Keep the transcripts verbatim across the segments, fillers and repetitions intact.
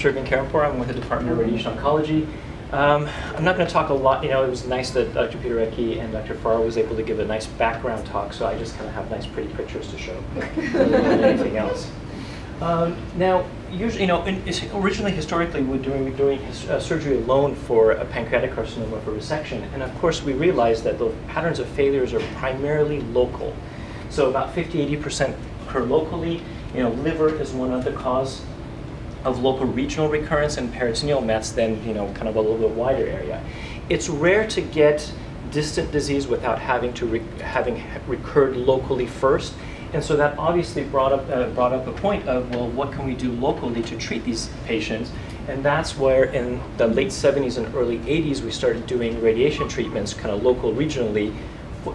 Shervin Karimpour. I'm with the Department of Radiation Oncology. Um, I'm not going to talk a lot. You know, it was nice that Doctor Pitorecki and Doctor Farr was able to give a nice background talk, so I just kind of have nice, pretty pictures to show. Anything else? Um, now, usually, you know, in, originally, historically, we were doing, doing his, uh, surgery alone for a pancreatic carcinoma for resection, and of course, we realized that the patterns of failures are primarily local. So about fifty to eighty percent occur locally. You know, liver is one other cause of local regional recurrence, and peritoneal mets then, you know, kind of a little bit wider area. It's rare to get distant disease without having to rec having recurred locally first, and so that obviously brought up uh, brought up a point of, well, what can we do locally to treat these patients? And that's where in the late seventies and early eighties we started doing radiation treatments kind of local regionally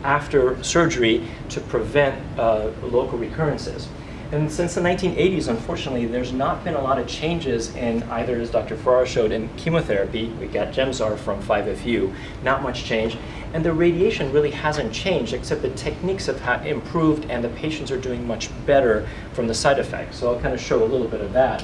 after surgery to prevent uh, local recurrences. And since the nineteen eighties, unfortunately, there's not been a lot of changes in either, as Doctor Farrar showed, in chemotherapy. We got Gemzar from five F U, not much change. And the radiation really hasn't changed, except the techniques have improved and the patients are doing much better from the side effects. So I'll kind of show a little bit of that.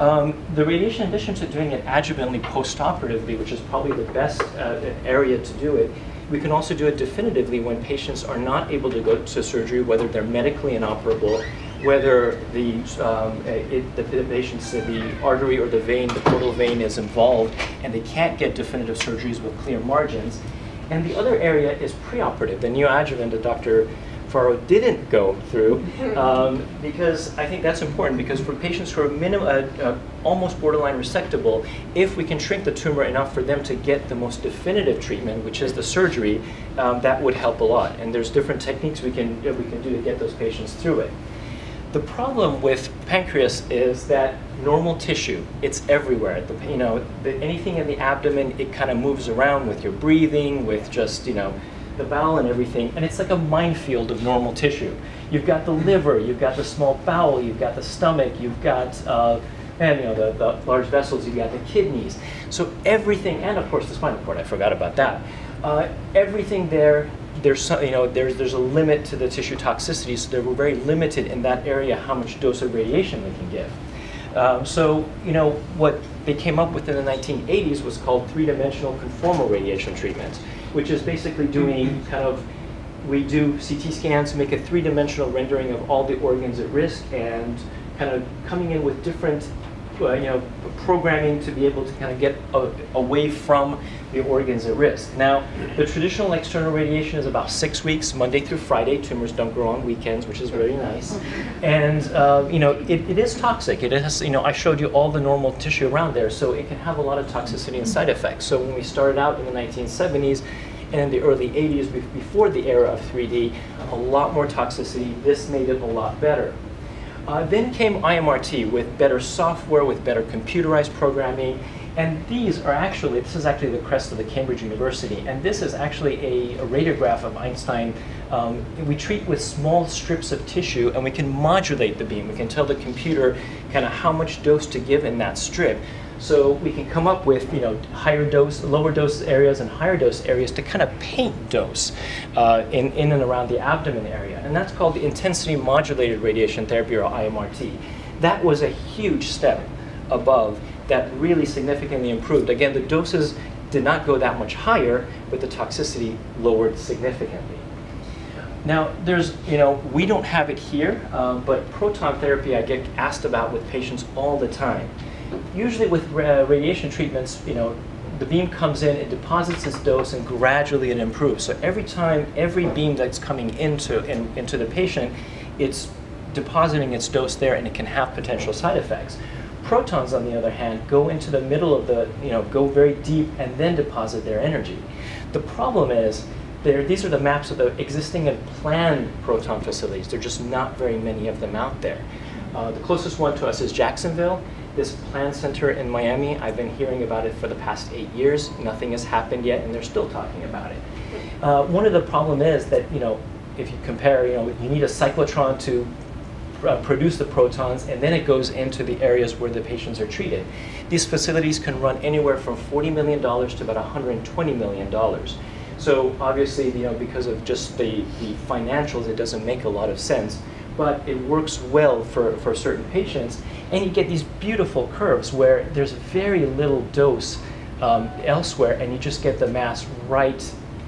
Um, the radiation, in addition to doing it adjuvantly postoperatively, which is probably the best uh, area to do it, we can also do it definitively when patients are not able to go to surgery, whether they're medically inoperable, whether the, um, it, the, the patient's the artery or the vein, the portal vein is involved, and they can't get definitive surgeries with clear margins. And the other area is preoperative, the neoadjuvant that Doctor Farr didn't go through, um, because I think that's important, because for patients who are minim, uh, uh, almost borderline resectable, if we can shrink the tumor enough for them to get the most definitive treatment, which is the surgery, um, that would help a lot. And there's different techniques we can, uh, we can do to get those patients through it. The problem with pancreas is that normal tissue, it's everywhere. The, you know, the, anything in the abdomen, it kind of moves around with your breathing, with just, you know, the bowel and everything, and it's like a minefield of normal tissue. You've got the liver, you've got the small bowel, you've got the stomach, you've got, uh, and you know, the, the large vessels, you've got the kidneys. So everything, and of course the spinal cord, I forgot about that. Uh, everything there, There's some, you know, there's there's a limit to the tissue toxicity, so they were very limited in that area how much dose of radiation they can give. Um, so you know what they came up with in the nineteen eighties was called three-dimensional conformal radiation treatment, which is basically doing kind of, we do C T scans, make a three-dimensional rendering of all the organs at risk, and kind of coming in with different Uh, you know, programming to be able to kind of get a, away from the organs at risk. Now, the traditional external radiation is about six weeks, Monday through Friday. Tumors don't grow on weekends, which is very nice. And uh, you know, it, it is toxic. It is, you know, I showed you all the normal tissue around there, so it can have a lot of toxicity and side effects. So when we started out in the nineteen seventies and in the early eighties, before the era of three D, a lot more toxicity. This made it a lot better. Uh, then came I M R T with better software, with better computerized programming, and these are actually, this is actually the crest of the Cambridge University, and this is actually a, a radiograph of Einstein. Um, we treat with small strips of tissue, and we can modulate the beam. We can tell the computer kind of how much dose to give in that strip. So we can come up with, you know, higher dose, lower dose areas and higher dose areas to kind of paint dose uh, in, in and around the abdomen area. And that's called the intensity modulated radiation therapy, or I M R T. That was a huge step above that really significantly improved. Again, the doses did not go that much higher, but the toxicity lowered significantly. Now, there's, you know, we don't have it here, uh, but proton therapy I get asked about with patients all the time. Usually with uh, radiation treatments, you know, the beam comes in, it deposits its dose, and gradually it improves. So every time, every beam that's coming into, in, into the patient, it's depositing its dose there, and it can have potential side effects. Protons, on the other hand, go into the middle of the, you know, go very deep and then deposit their energy. The problem is, They're, these are the maps of the existing and planned proton facilities. There are just not very many of them out there. Uh, the closest one to us is Jacksonville. This planned center in Miami, I've been hearing about it for the past eight years. Nothing has happened yet, and they're still talking about it. Uh, one of the problem is that, you know, if you compare, you know, you need a cyclotron to uh, produce the protons, and then it goes into the areas where the patients are treated. These facilities can run anywhere from forty million dollars to about one hundred twenty million dollars. So obviously, you know, because of just the, the financials, it doesn't make a lot of sense. but it works well for, for certain patients. And you get these beautiful curves where there's very little dose um, elsewhere, and you just get the mass right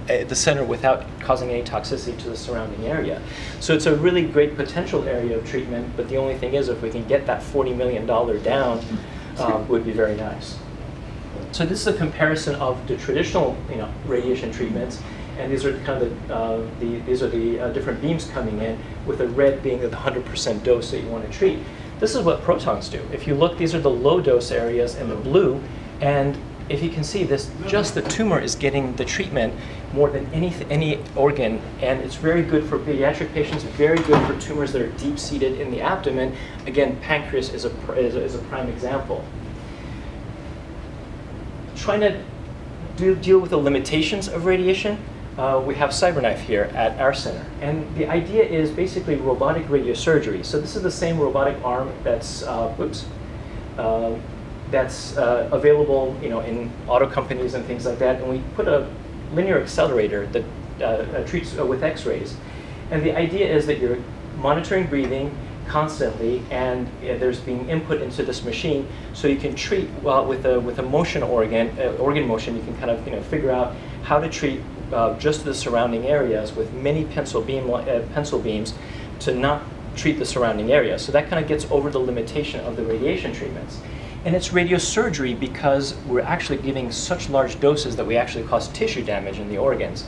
at the center without causing any toxicity to the surrounding area. So it's a really great potential area of treatment, but the only thing is if we can get that forty million dollars down, um, would be very nice. So this is a comparison of the traditional, you know, radiation treatments, and these are kind of the, uh, the these are the uh, different beams coming in, with the red being the one hundred percent dose that you want to treat. This is what protons do. If you look, these are the low dose areas in the blue, and if you can see this, just the tumor is getting the treatment more than any any organ, and it's very good for pediatric patients, very good for tumors that are deep seated in the abdomen. Again, pancreas is a is a, is a prime example. Trying to do, deal with the limitations of radiation, uh, we have CyberKnife here at our center. And the idea is basically robotic radiosurgery. So this is the same robotic arm that's, uh, oops, uh, that's uh, available, you know, in auto companies and things like that. And we put a linear accelerator that uh, treats uh, with X-rays. And the idea is that you're monitoring breathing constantly, and uh, there's being input into this machine, so you can treat uh, with a with a motion organ uh, organ motion. You can kind of you know figure out how to treat uh, just the surrounding areas with many pencil beam uh, pencil beams to not treat the surrounding area. So that kind of gets over the limitation of the radiation treatments, and it's radiosurgery because we're actually giving such large doses that we actually cause tissue damage in the organs.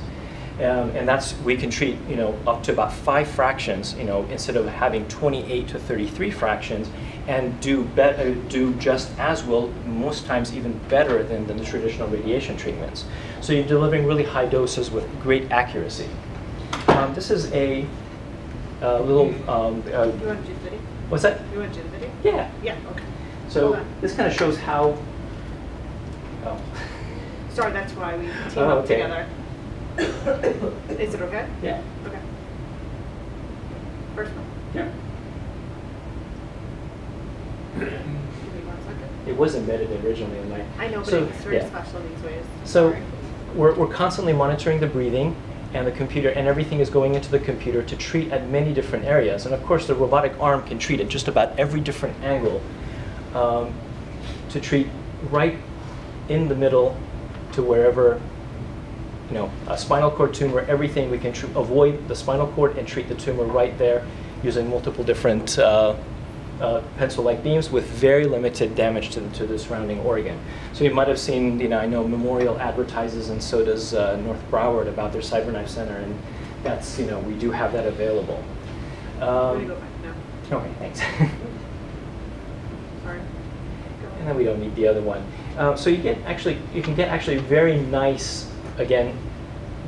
Um, and that's, we can treat, you know, up to about five fractions, you know, instead of having twenty-eight to thirty-three fractions, and do better, do just as well, most times even better than, than the traditional radiation treatments. So you're delivering really high doses with great accuracy. Um, this is a, a little, um, uh, you want G thirty? What's that? You want G thirty? Yeah. Yeah, okay. So this kind of shows how, oh. Sorry, that's why we team oh, up okay. together. Is it okay? Yeah. Okay. First one. Yeah. Give me one second. It was embedded originally in my. I know, but so, it's very yeah. special in these ways. So, Sorry. we're we're constantly monitoring the breathing, and the computer, and everything is going into the computer to treat at many different areas, and of course the robotic arm can treat at just about every different angle, um, to treat right in the middle to wherever. You know, a spinal cord tumor, everything we can avoid the spinal cord and treat the tumor right there using multiple different uh, uh, pencil-like beams with very limited damage to the, to the surrounding organ. So you might have seen, you know, I know Memorial advertises, and so does uh, North Broward about their CyberKnife Center, and that's, you know, we do have that available. Um, we go back now. Okay, thanks. Sorry. Go ahead. And then we don't need the other one. Um, so you get actually, you can get actually very nice. Again,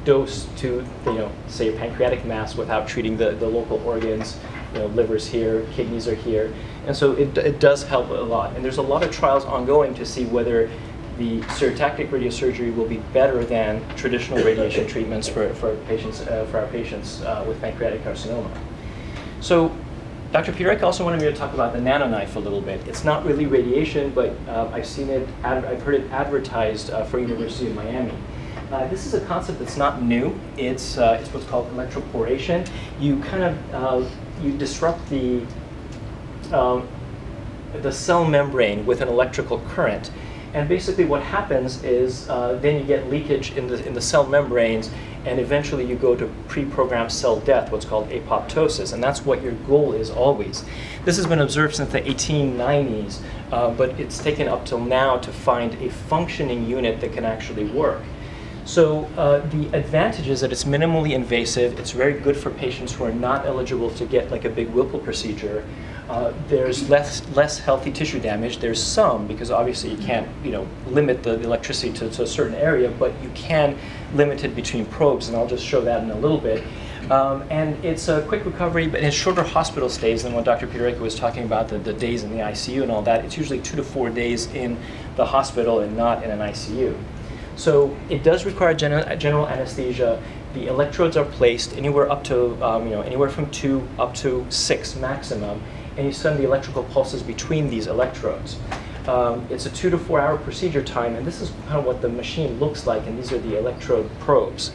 dose to, you know, say your pancreatic mass without treating the, the local organs, you know, liver's here, kidneys are here. And so it, it does help a lot. And there's a lot of trials ongoing to see whether the stereotactic radiosurgery will be better than traditional radiation treatments for, for, patients, uh, for our patients uh, with pancreatic carcinoma. So Doctor Pereira also wanted me to talk about the nano knife a little bit. It's not really radiation, but uh, I've seen it, I've heard it advertised uh, for University of Miami. Uh, this is a concept that's not new. It's, uh, it's what's called electroporation. You kind of uh, you disrupt the um, the cell membrane with an electrical current, and basically what happens is uh, then you get leakage in the in the cell membranes, and eventually you go to pre-programmed cell death, what's called apoptosis, and that's what your goal is always. This has been observed since the eighteen nineties, uh, but it's taken up till now to find a functioning unit that can actually work. So uh, the advantage is that it's minimally invasive. It's very good for patients who are not eligible to get like a big Whipple procedure. Uh, there's less less healthy tissue damage. There's some, because obviously you can't you know limit the, the electricity to, to a certain area, but you can limit it between probes, and I'll just show that in a little bit. Um, and it's a quick recovery, but it's shorter hospital stays than what Doctor Pitorecki was talking about, the, the days in the I C U and all that. It's usually two to four days in the hospital and not in an I C U. So it does require gen general anesthesia. The electrodes are placed anywhere up to, um, you know, anywhere from two up to six maximum, and you send the electrical pulses between these electrodes. Um, it's a two to four hour procedure time, and this is kind of what the machine looks like, and these are the electrode probes.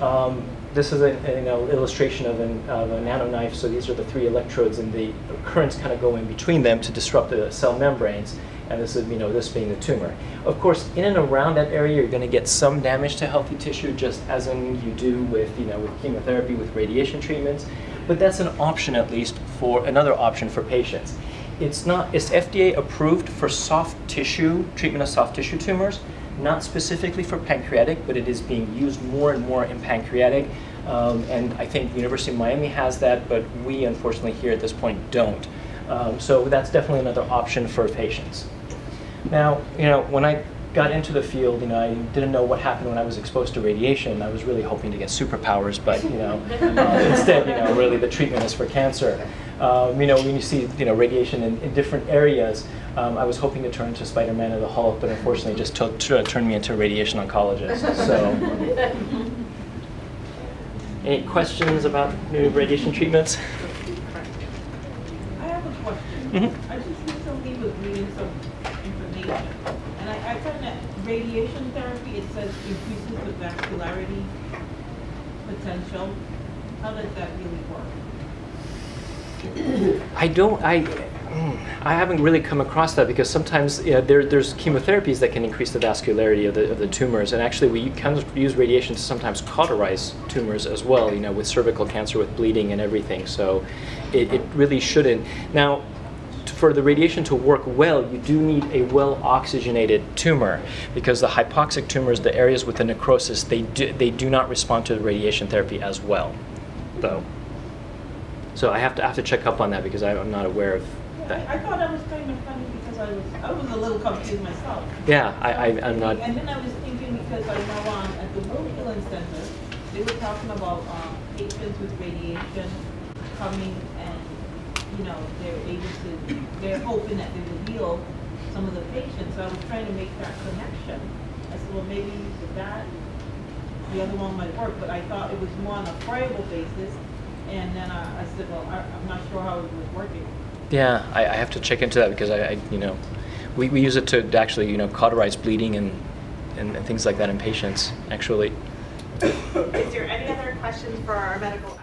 Um, this is an you know, illustration of, an, of a nano knife. So these are the three electrodes, and the currents kind of go in between them to disrupt the cell membranes. And this is, you know, this being the tumor. Of course, in and around that area, you're going to get some damage to healthy tissue, just as in you do with, you know, with chemotherapy, with radiation treatments. But that's an option, at least, for another option for patients. It's not. It's F D A approved for soft tissue treatment of soft tissue tumors, not specifically for pancreatic, but it is being used more and more in pancreatic. Um, and I think the University of Miami has that, but we unfortunately here at this point don't. Um, so that's definitely another option for patients. Now, you know, when I got into the field, you know, I didn't know what happened when I was exposed to radiation. I was really hoping to get superpowers, but, you know, uh, instead, you know, really the treatment is for cancer. Um, you know, when you see, you know, radiation in, in different areas, um, I was hoping to turn into Spider-Man or the Hulk, but unfortunately just turned me into a radiation oncologist. So, any questions about new radiation treatments? I have a question. Mm-hmm. I just recently was reading some information, and I, I found that radiation therapy, it says, increases the vascularity potential. How does that really work? I don't, I, I haven't really come across that, because sometimes you know, there, there's chemotherapies that can increase the vascularity of the, of the tumors, and actually we kind of use radiation to sometimes cauterize tumors as well, you know, with cervical cancer, with bleeding and everything, so it, it really shouldn't. Now, for the radiation to work well, you do need a well-oxygenated tumor, because the hypoxic tumors, the areas with the necrosis, they do, they do not respond to the radiation therapy as well, though. So I have to I have to check up on that, because I, I'm not aware of that. I, I thought I was kind of funny, because I was I was a little confused myself. Yeah, I, I I'm not. And then I was thinking, because I know um, at the Wilhelm Center they were talking about um, patients with radiation coming, and you know they're able to they're hoping that they will heal some of the patients. So I was trying to make that connection. I said, well, maybe with that the other one might work, but I thought it was more on a friable basis. And then I, I said, well, I, I'm not sure how it was working. Yeah, I, I have to check into that, because I, I you know, we, we use it to actually, you know, cauterize bleeding and, and, and things like that in patients, actually. Is there any other questions for our medical